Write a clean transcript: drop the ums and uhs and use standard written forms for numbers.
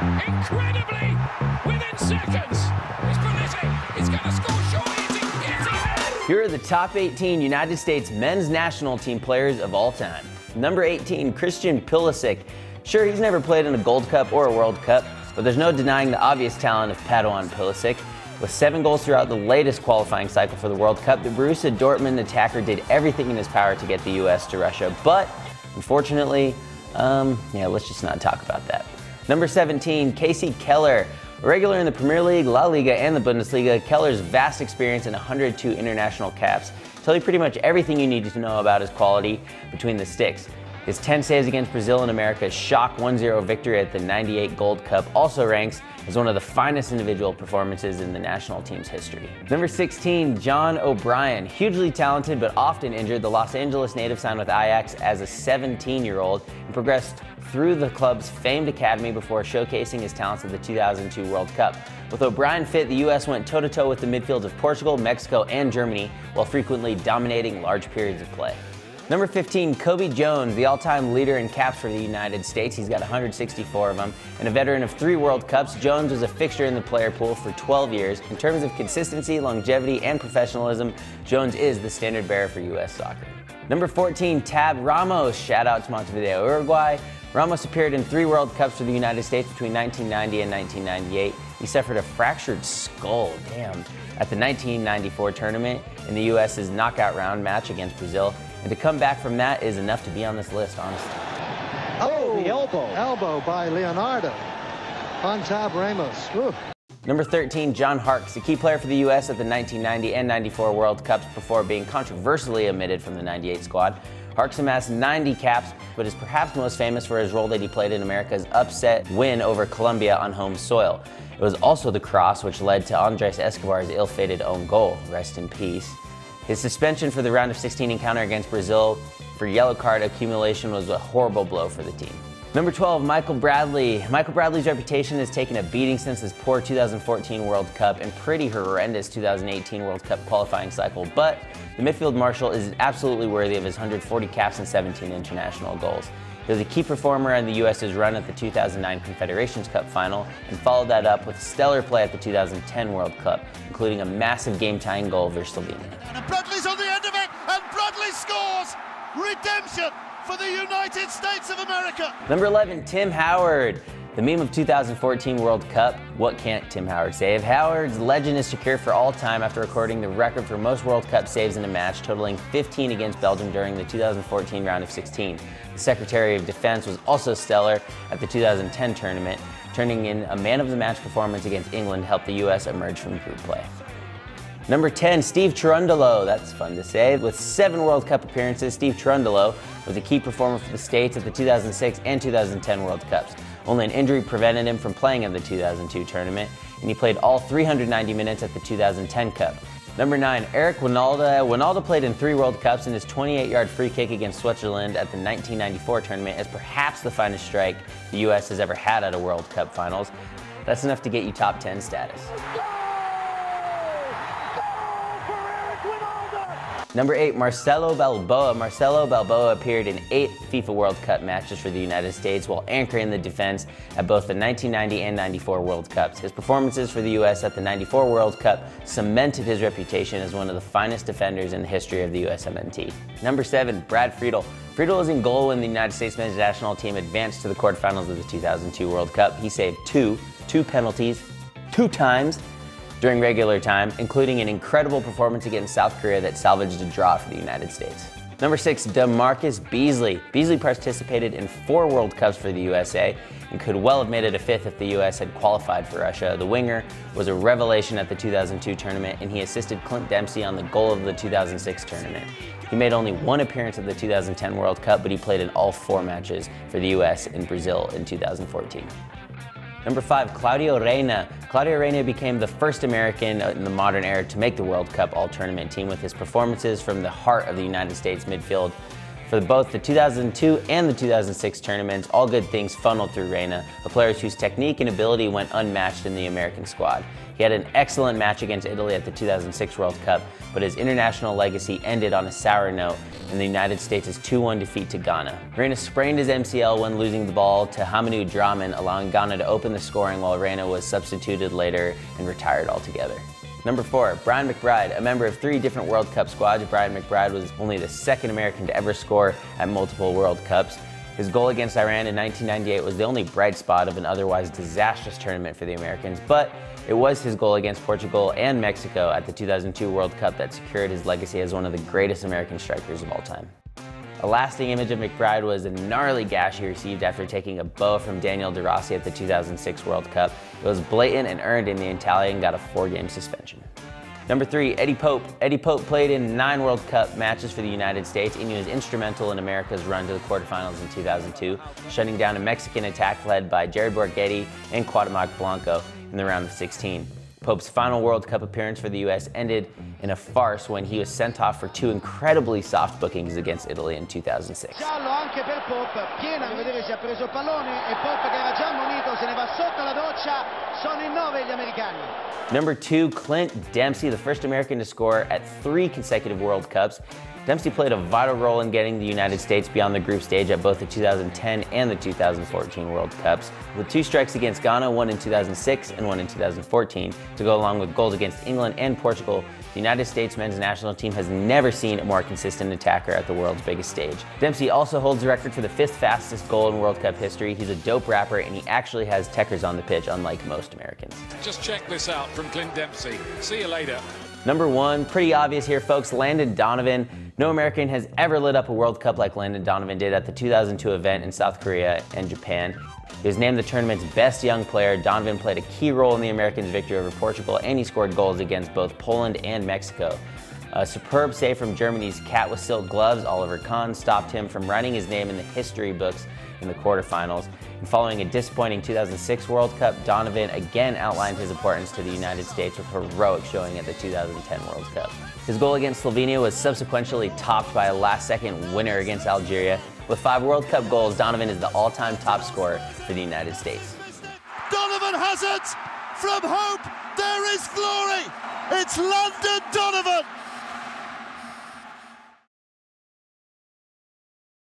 incredibly, within seconds. It's Pulisic, he's going to score, surely it's in. Here are the top 18 United States men's national team players of all time. Number 18, Christian Pulisic. Sure, he's never played in a Gold Cup or a World Cup, but there's no denying the obvious talent of Padawan Pulisic. With 7 goals throughout the latest qualifying cycle for the World Cup, the Borussia Dortmund attacker did everything in his power to get the U.S. to Russia. But, unfortunately, let's just not talk about that. Number 17, Casey Keller. A regular in the Premier League, La Liga, and the Bundesliga, Keller's vast experience in 102 international caps tell you pretty much everything you need to know about his quality between the sticks. His 10 saves against Brazil and America's shock 1-0 victory at the '98 Gold Cup also ranks as one of the finest individual performances in the national team's history. Number 16, John O'Brien. Hugely talented but often injured, the Los Angeles native signed with Ajax as a 17-year-old and progressed through the club's famed academy before showcasing his talents at the 2002 World Cup. With O'Brien fit, the U.S. went toe-to-toe with the midfields of Portugal, Mexico, and Germany, while frequently dominating large periods of play. Number 15, Cobi Jones, the all-time leader in caps for the United States. He's got 164 of them. And a veteran of 3 World Cups, Jones was a fixture in the player pool for 12 years. In terms of consistency, longevity, and professionalism, Jones is the standard bearer for U.S. soccer. Number 14, Tab Ramos. Shout out to Montevideo, Uruguay. Ramos appeared in 3 World Cups for the United States between 1990 and 1998. He suffered a fractured skull, damn, at the 1994 tournament in the U.S.'s knockout round match against Brazil. And to come back from that is enough to be on this list, honestly. Oh, the elbow. Elbow by Leonardo on Tab Ramos. Woo. Number 13, John Harkes, a key player for the U.S. at the 1990 and 94 World Cups before being controversially omitted from the '98 squad. Harkes amassed 90 caps, but is perhaps most famous for his role that he played in America's upset win over Colombia on home soil. It was also the cross which led to Andres Escobar's ill-fated own goal, rest in peace. His suspension for the round of 16 encounter against Brazil for yellow card accumulation was a horrible blow for the team. Number 12, Michael Bradley. Michael Bradley's reputation has taken a beating since his poor 2014 World Cup and pretty horrendous 2018 World Cup qualifying cycle, but the midfield marshal is absolutely worthy of his 140 caps and 17 international goals. He was a key performer in the U.S.'s run at the 2009 Confederations Cup final and followed that up with stellar play at the 2010 World Cup, including a massive game-tying goal versus Slovenia. And Bradley's on the end of it, and Bradley scores! Redemption for the United States of America! Number 11, Tim Howard. The meme of 2014 World Cup, what can't Tim Howard save? Howard's legend is secure for all time after recording the record for most World Cup saves in a match, totaling 15 against Belgium during the 2014 round of 16. The Secretary of Defense was also stellar at the 2010 tournament, turning in a man-of-the-match performance against England helped the U.S. emerge from group play. Number 10, Steve Cherundolo. That's fun to say. With 7 World Cup appearances, Steve Cherundolo was a key performer for the States at the 2006 and 2010 World Cups. Only an injury prevented him from playing in the 2002 tournament, and he played all 390 minutes at the 2010 Cup. Number 9, Eric Wynalda. Wynalda played in 3 World Cups, and his 28-yard free kick against Switzerland at the 1994 tournament is perhaps the finest strike the U.S. has ever had at a World Cup finals. That's enough to get you top 10 status. Goal! Goal for Eric Wynalda! Number 8, Marcelo Balboa. Marcelo Balboa appeared in 8 FIFA World Cup matches for the United States while anchoring the defense at both the 1990 and 94 World Cups. His performances for the U.S. at the 94 World Cup cemented his reputation as one of the finest defenders in the history of the USMNT. Number 7, Brad Friedel. Friedel was in goal when the United States men's national team advanced to the quarterfinals of the 2002 World Cup. He saved two penalties, 2 times during regular time, including an incredible performance against South Korea that salvaged a draw for the United States. Number 6, DeMarcus Beasley. Beasley participated in 4 World Cups for the USA and could well have made it a 5th if the US had qualified for Russia. The winger was a revelation at the 2002 tournament, and he assisted Clint Dempsey on the goal of the 2006 tournament. He made only 1 appearance at the 2010 World Cup, but he played in all 4 matches for the US and Brazil in 2014. Number 5, Claudio Reyna. Claudio Reyna became the first American in the modern era to make the World Cup All-Tournament team with his performances from the heart of the United States midfield. For both the 2002 and the 2006 tournaments, all good things funneled through Reyna, a player whose technique and ability went unmatched in the American squad. He had an excellent match against Italy at the 2006 World Cup, but his international legacy ended on a sour note in the United States' 2-1 defeat to Ghana. Reyna sprained his MCL when losing the ball to Haminu Draman, allowing Ghana to open the scoring while Reyna was substituted later and retired altogether. Number 4, Brian McBride. A member of 3 different World Cup squads, Brian McBride was only the second American to ever score at multiple World Cups. His goal against Iran in 1998 was the only bright spot of an otherwise disastrous tournament for the Americans, but it was his goal against Portugal and Mexico at the 2002 World Cup that secured his legacy as one of the greatest American strikers of all time. A lasting image of McBride was a gnarly gash he received after taking a bow from Daniel De Rossi at the 2006 World Cup. It was blatant and earned, and the Italian got a 4-game suspension. Number 3, Eddie Pope. Eddie Pope played in 9 World Cup matches for the United States, and he was instrumental in America's run to the quarterfinals in 2002, shutting down a Mexican attack led by Jared Borgetti and Cuauhtémoc Blanco in the round of 16. Pope's final World Cup appearance for the U.S. ended in a farce when he was sent off for 2 incredibly soft bookings against Italy in 2006. Number 2, Clint Dempsey, the first American to score at 3 consecutive World Cups. Dempsey played a vital role in getting the United States beyond the group stage at both the 2010 and the 2014 World Cups, with 2 strikes against Ghana, 1 in 2006 and 1 in 2014, to go along with goals against England and Portugal. The United States men's national team has never seen a more consistent attacker at the world's biggest stage. Dempsey also holds the record for the 5th fastest goal in World Cup history. He's a dope rapper, and he actually has techers on the pitch, unlike most Americans. Just check this out from Clint Dempsey. See you later. Number 1, pretty obvious here, folks, Landon Donovan. No American has ever lit up a World Cup like Landon Donovan did at the 2002 event in South Korea and Japan. He was named the tournament's best young player. Donovan played a key role in the Americans' victory over Portugal, and he scored goals against both Poland and Mexico. A superb save from Germany's cat with silk gloves, Oliver Kahn, stopped him from writing his name in the history books in the quarterfinals. And following a disappointing 2006 World Cup, Donovan again outlined his importance to the United States with a heroic showing at the 2010 World Cup. His goal against Slovenia was subsequently topped by a last-second winner against Algeria. With 5 World Cup goals, Donovan is the all-time top scorer for the United States. Donovan has it! From hope, there is glory! It's Landon Donovan!